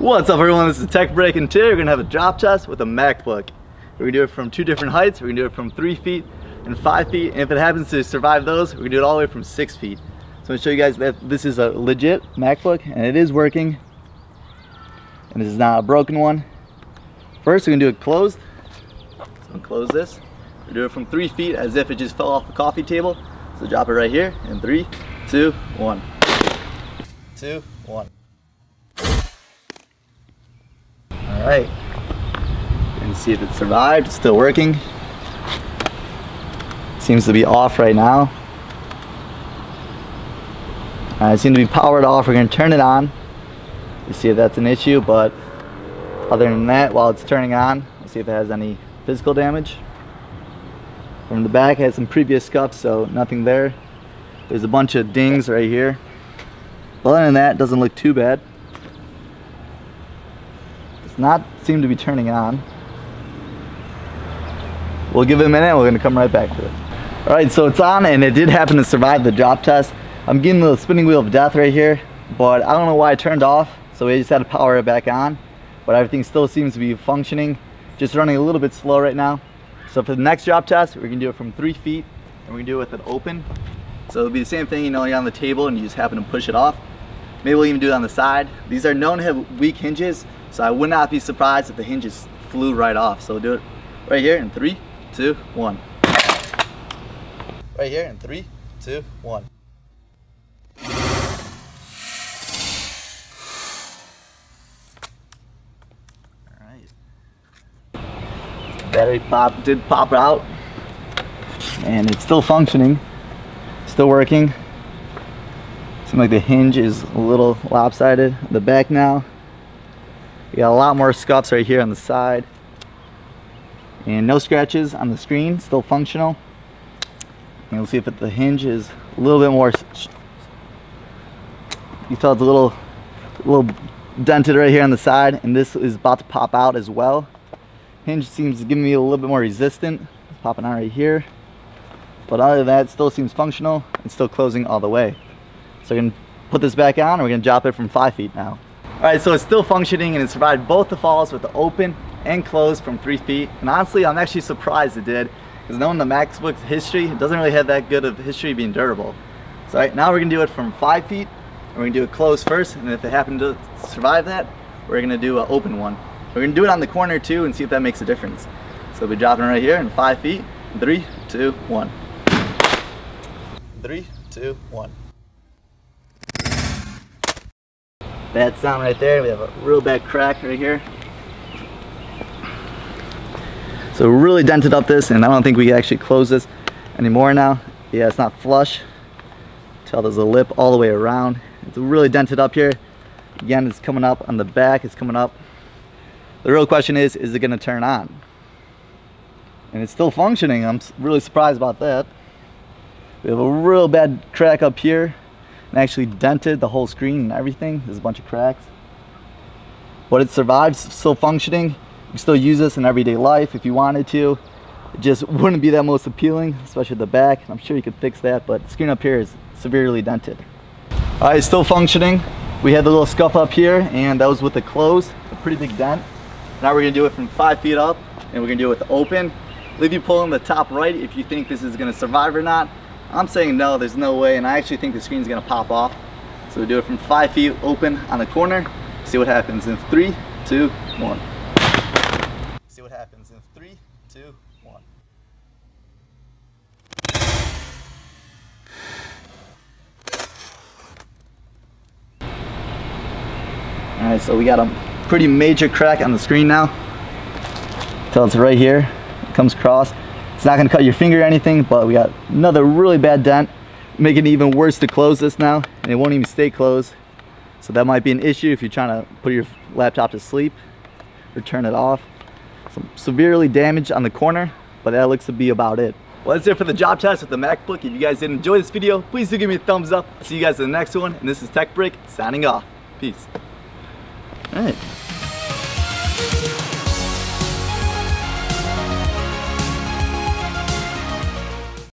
What's up everyone, this is TechBreak and today we're going to have a drop test with a MacBook. We're going to do it from two different heights, we're going to do it from 3 feet and 5 feet, and if it happens to survive those, we're going to do it all the way from 6 feet. So I'm going to show you guys that this is a legit MacBook and it is working. And this is not a broken one. First we're going to do it closed. So I'm going to close this. We're going to do it from 3 feet as if it just fell off the coffee table. So drop it right here in 3, 2, 1. 2, 1. All right, and see if it survived. It's still working. Seems to be off right now. It seems to be powered off. We're gonna turn it on to see if that's an issue, but other than that, while it's turning on, we'll see if it has any physical damage. From the back, it had some previous scuffs, so nothing there. There's a bunch of dings right here. Other than that, it doesn't look too bad. Not seem to be turning on. We'll give it a minute, we're gonna come right back to it. Alright, so it's on and it did happen to survive the drop test. I'm getting the spinning wheel of death right here, but I don't know why it turned off, so we just had to power it back on. But everything still seems to be functioning, just running a little bit slow right now. So for the next drop test, we're gonna do it from 3 feet and we're gonna do it with it open. So it'll be the same thing, you know, you're on the table and you just happen to push it off. Maybe we'll even do it on the side. These are known to have weak hinges, so I would not be surprised if the hinges flew right off. So we'll do it right here in 3, 2, 1. Right here in 3, 2, 1. All right. The battery did pop out, and it's still functioning, still working. Seems like the hinge is a little lopsided. The back now, you got a lot more scuffs right here on the side. And no scratches on the screen, still functional. And we'll see if the hinge is a little bit more, you felt a little dented right here on the side, and this is about to pop out as well. Hinge seems to give me a little bit more resistant. It's popping out right here. But other than that, it still seems functional. It's still closing all the way. So we're gonna put this back on and we're gonna drop it from 5 feet now. All right, so it's still functioning and it survived both the falls with the open and closed from 3 feet. And honestly, I'm actually surprised it did, because knowing the MacBook's history, it doesn't really have that good of history being durable. So right now we're gonna do it from 5 feet and we're gonna do it closed first. And if it happened to survive that, we're gonna do an open one. We're gonna do it on the corner too and see if that makes a difference. So we'll be dropping right here in 5 feet, 3, 2, 1. 3, 2, 1. That sound right there, we have a real bad crack right here. So really dented up this, and I don't think we can actually close this anymore now. Yeah, it's not flush. Tell there's a lip all the way around. It's really dented up here. Again, it's coming up on the back, it's coming up. The real question is it gonna turn on? And it's still functioning, I'm really surprised about that. We have a real bad crack up here. And actually dented the whole screen and everything. There's a bunch of cracks. But it survives, still functioning. You can still use this in everyday life if you wanted to. It just wouldn't be that most appealing, especially the back. I'm sure you could fix that, but the screen up here is severely dented. All right, still functioning. We had the little scuff up here, and that was with the close, a pretty big dent. Now we're gonna do it from 5 feet up, and we're gonna do it with open. Leave you pulling the top right if you think this is gonna survive or not. I'm saying no, there's no way, and I actually think the screen's gonna pop off. So we do it from 5 feet open on the corner, see what happens in 3, 2, 1. See what happens in 3, 2, 1. All right, so we got a pretty major crack on the screen now. Tell it's right here, it comes across. It's not gonna cut your finger or anything, but we got another really bad dent, making it even worse to close this now, and it won't even stay closed. So that might be an issue if you're trying to put your laptop to sleep or turn it off. Some severely damaged on the corner, but that looks to be about it. Well, that's it for the drop test with the MacBook. If you guys did enjoy this video, please do give me a thumbs up. See you guys in the next one, and this is TechBreak signing off. Peace. All right.